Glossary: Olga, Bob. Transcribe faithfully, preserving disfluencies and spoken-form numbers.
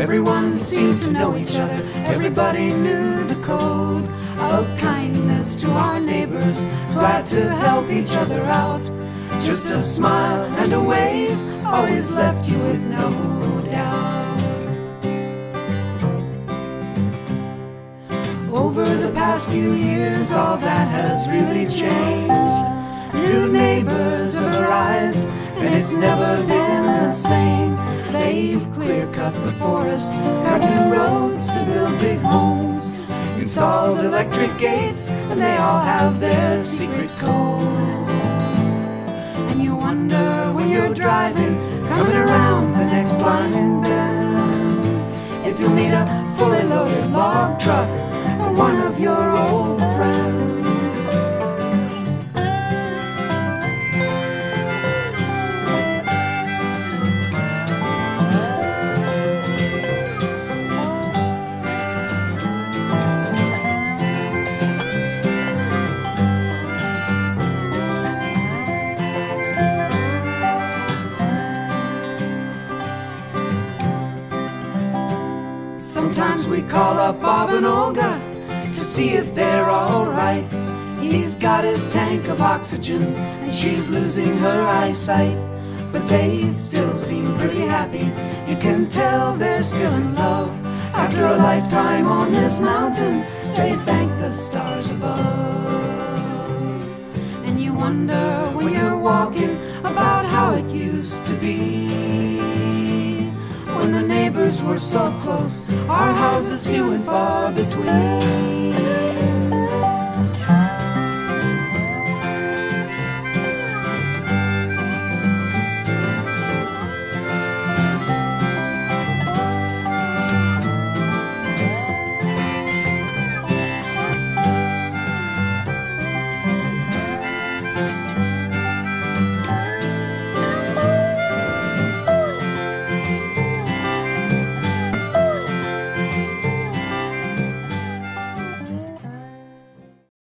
Everyone seemed to know each other. Everybody knew the code of kindness to our neighbors, glad to help each other out. Just a smile and a wave always left you with no doubt. Over the past few years, all that has really changed. New neighbors have arrived, and it's never been the same. They've clear-cut the forest, got new roads to build big homes, installed electric gates, and they all have their secret codes. And you wonder when you're driving, coming around the next blind bend, if you'll meet a fully loaded log truck or one of your old friends. Sometimes we call up Bob and Olga to see if they're all right. He's got his tank of oxygen and she's losing her eyesight, but they still seem pretty happy. You can tell they're still in love. After a lifetime on this mountain, they thank the stars above. And you wonder when you're walking about how it used to be, when the neighbors were so close, our houses few and far between.